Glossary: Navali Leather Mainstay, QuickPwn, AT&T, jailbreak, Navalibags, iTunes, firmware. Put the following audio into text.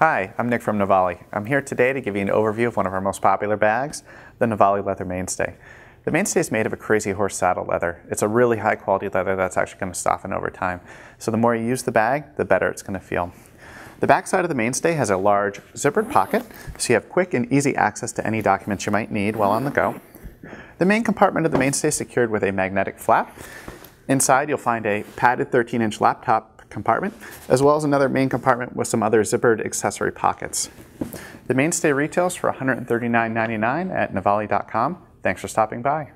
Hi, I'm Nick from Navali. I'm here today to give you an overview of one of our most popular bags, the Navali Leather Mainstay. The Mainstay is made of a crazy horse saddle leather. It's a really high quality leather that's actually going to soften over time. So the more you use the bag, the better it's going to feel. The back side of the Mainstay has a large zippered pocket, so you have quick and easy access to any documents you might need while on the go. The main compartment of the Mainstay is secured with a magnetic flap. Inside you'll find a padded 13-inch laptop compartment, as well as another main compartment with some other zippered accessory pockets. The Mainstay retails for $139.99 at navali.com. Thanks for stopping by.